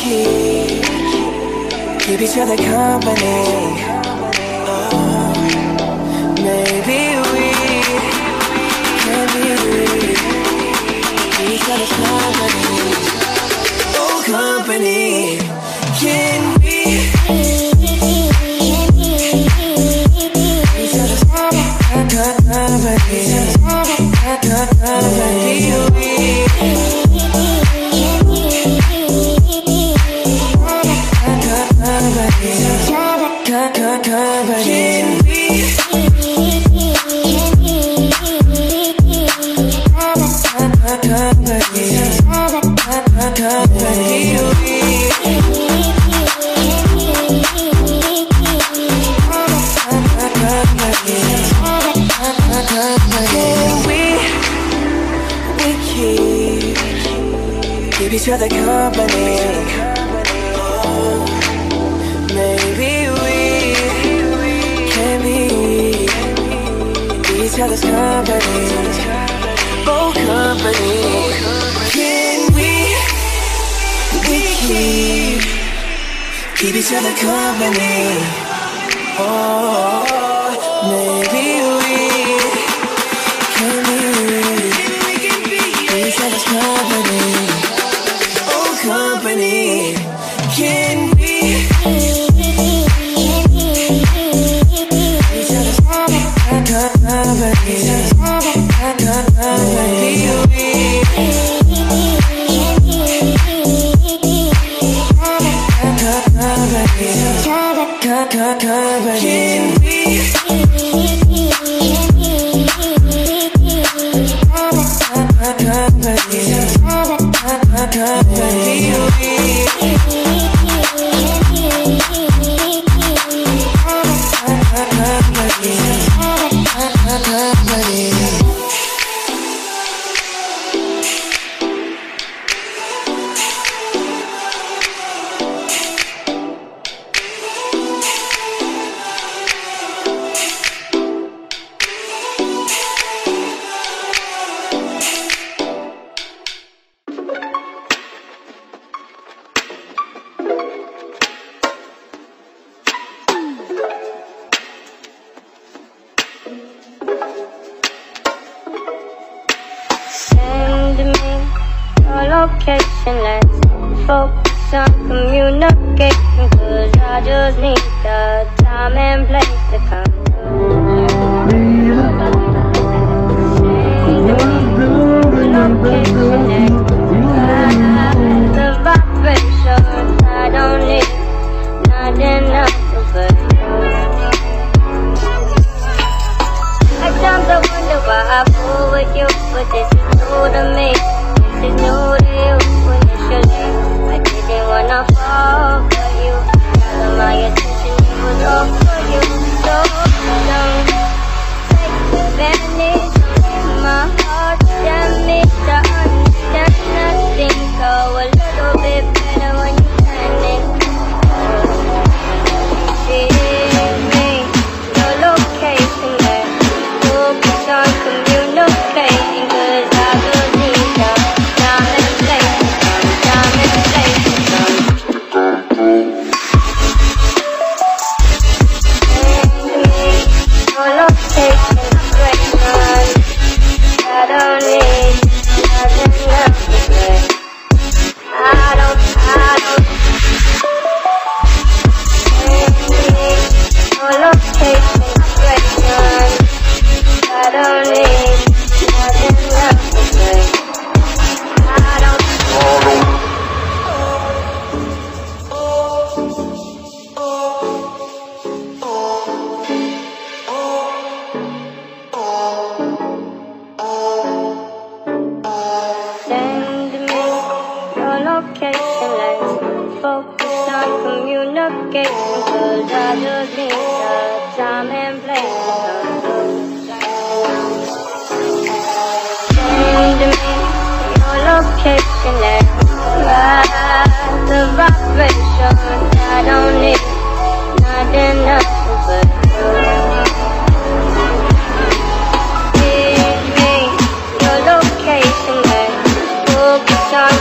keep each other company. Oh, maybe we can be each other's company. Oh, company. Can we? Each other company. Oh, maybe we can be each other's company. Oh, company. Can we keep each other company? Oh, maybe we can be each other's company. Company. Can we each other's company? Can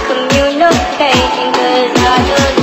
communicating, 'cause I just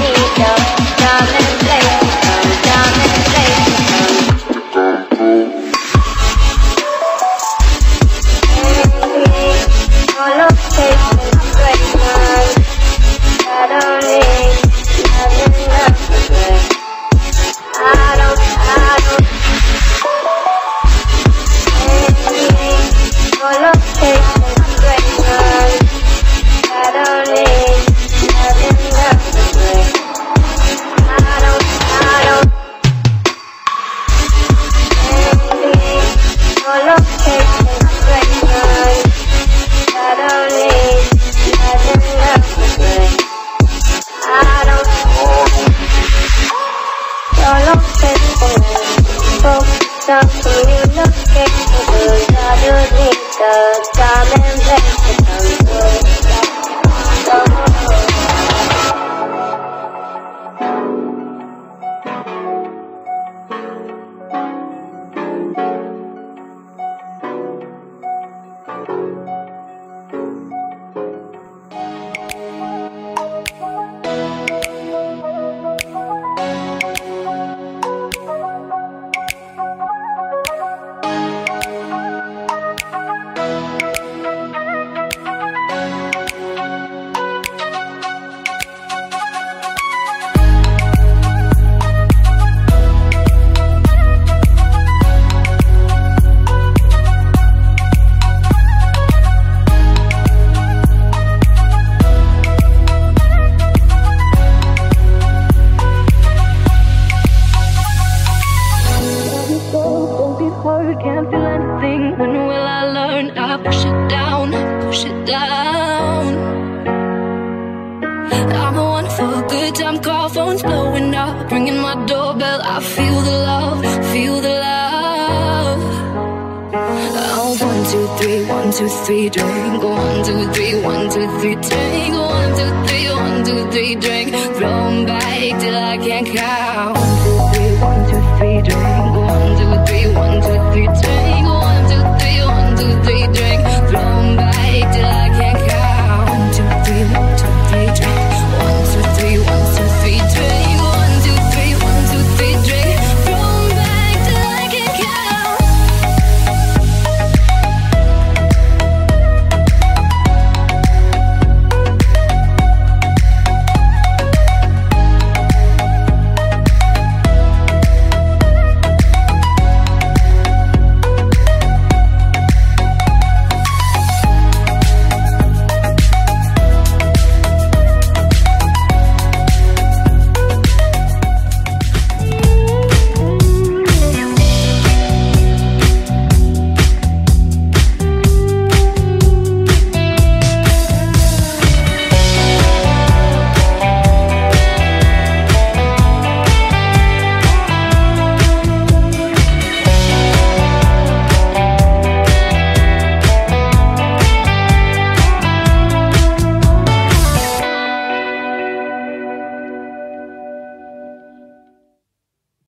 Drink, throw 'em back till I can't count.